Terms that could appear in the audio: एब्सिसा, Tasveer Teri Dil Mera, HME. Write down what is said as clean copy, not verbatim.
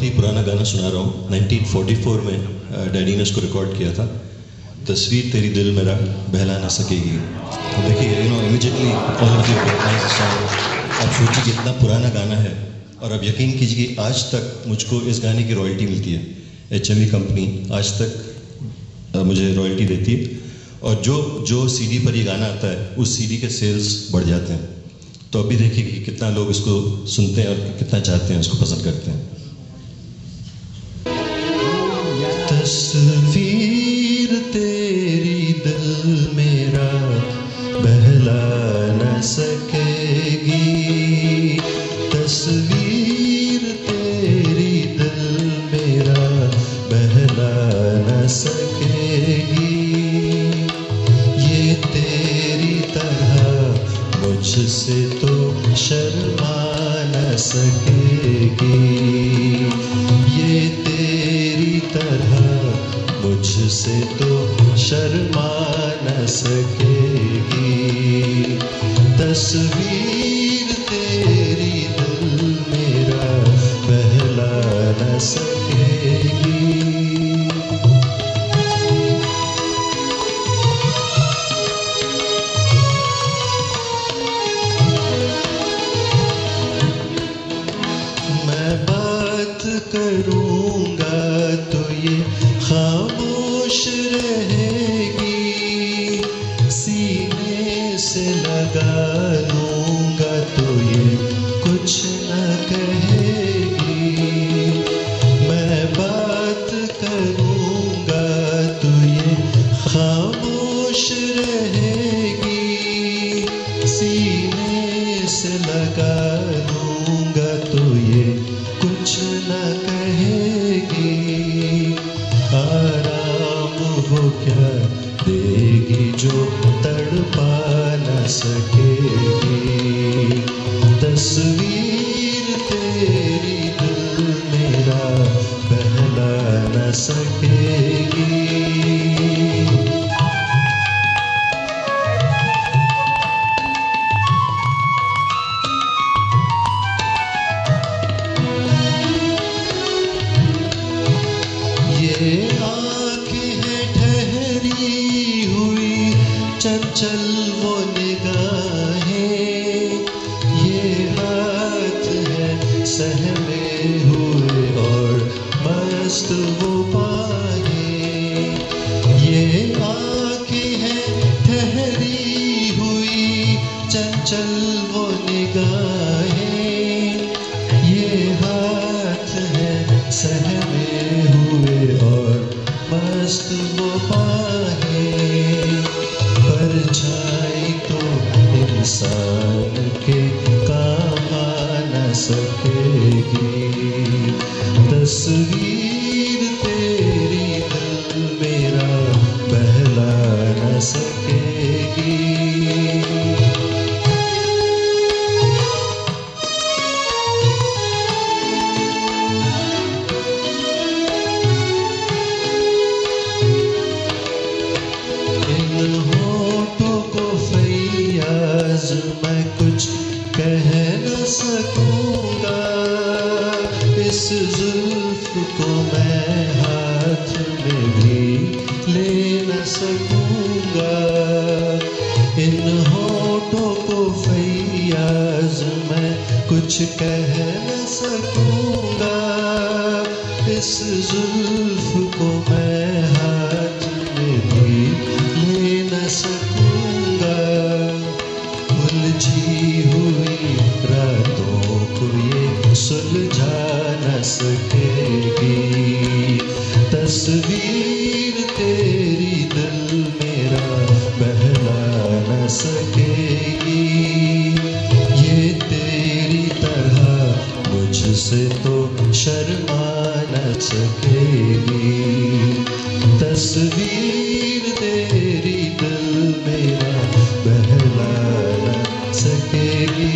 बहुत ही पुराना गाना सुना रहा हूँ। 1944 में डैडी ने इसको रिकॉर्ड किया था, तस्वीर तेरी दिल मेरा बहला ना सकेगी। तो देखिए इमीडिएटली आप सोचिए कितना पुराना गाना है। और अब यकीन कीजिए आज तक मुझको इस गाने की रॉयल्टी मिलती है। HME कंपनी आज तक मुझे रॉयल्टी देती है और जो CD पर ये गाना आता है उस CD के सेल्स बढ़ जाते हैं। तो अभी देखिए कि कितना लोग इसको सुनते हैं और कितना चाहते हैं, उसको पसंद करते हैं। तस्वीर तेरी दिल मेरा बहला न सकेगी, तस्वीर तेरी दिल मेरा बहला न सकेगी, ये तेरी तरह मुझसे तो शर्मा न सकेगी, ये तेरी तरह मुझसे तो शर्मा न सकेगी, तस्वीर तेरी दिल मेरा बहला न सकेगी। करूँगा तो ये खामोश रहेगी, सीने से लगा लूँगा तो ये कुछ न कहेगी, मैं बात करूँगा तो ये खामोश रहेगी, सीने से लगा लूँगा तो ये कुछ न कहेगी, आराम वो क्या देगी जो तड़पा न सकेगी, तस्वीर तेरी दिल मेरा बहला न सकेगी। चंचल वो निगाहें, ये हाथ है सहमे हुए और मस्त वो बाहें, ये आँखें हैं ठहरी हुई, चंचल वो निगाहें, ये हाथ है सहमे हुए और मस्त वो बाहें, परछाई तो इंसान के काम न सकेगी, तस्वीर तेरी दिल मेरा बहला न सकेगी। मैं कुछ कह न सकूंगा, इस जुल्फ को मैं हाथ में भी ले न सकूंगा, इन होठों को फैयाज मैं कुछ कह न सकूंगा, इस जुल्फ को मैं हाथ में भी ले न सकूंगा, उलझी हुई रातों को ये सुलझा न सकेगी, तस्वीर तेरी दिल मेरा बहला न सकेगी, ये तेरी तरह मुझसे तो शर्मा न सकेगी, तस्वीर तेरी दिल मेरा बहला सकेगी।